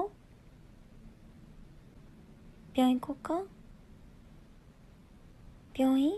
こう病院行こうか病院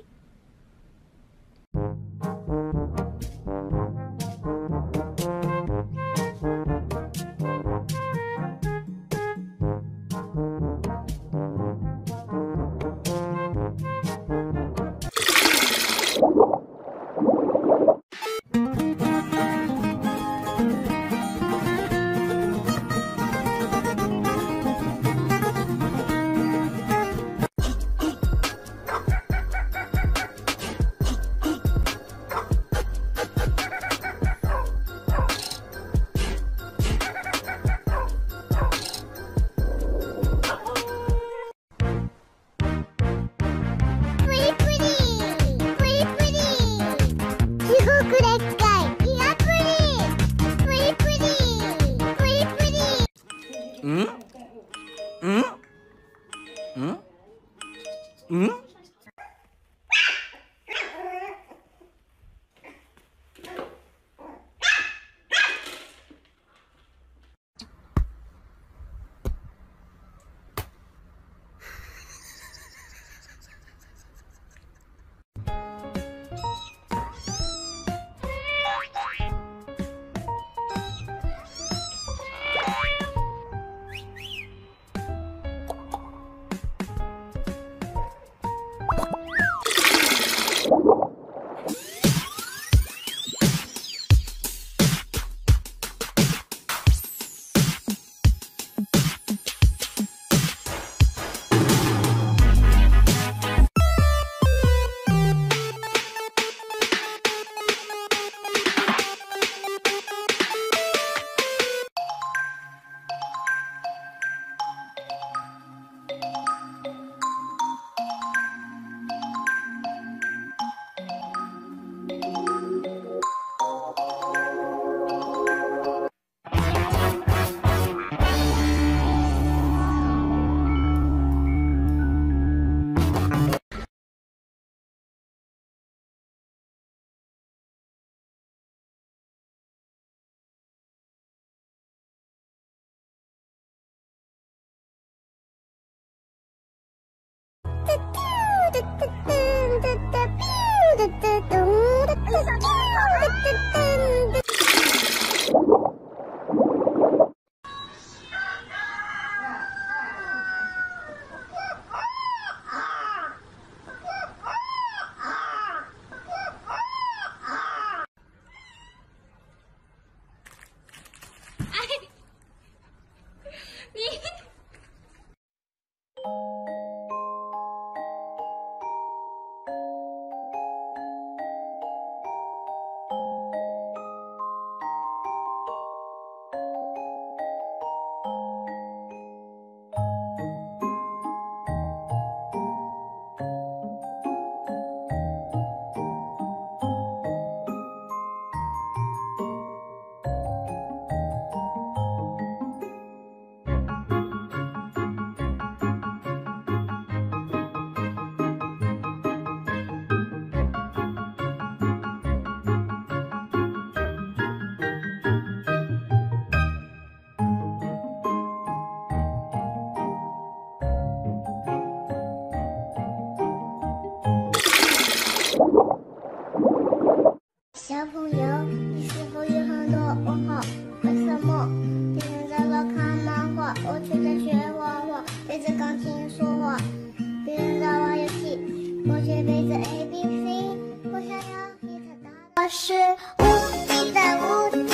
我是无敌的无敌。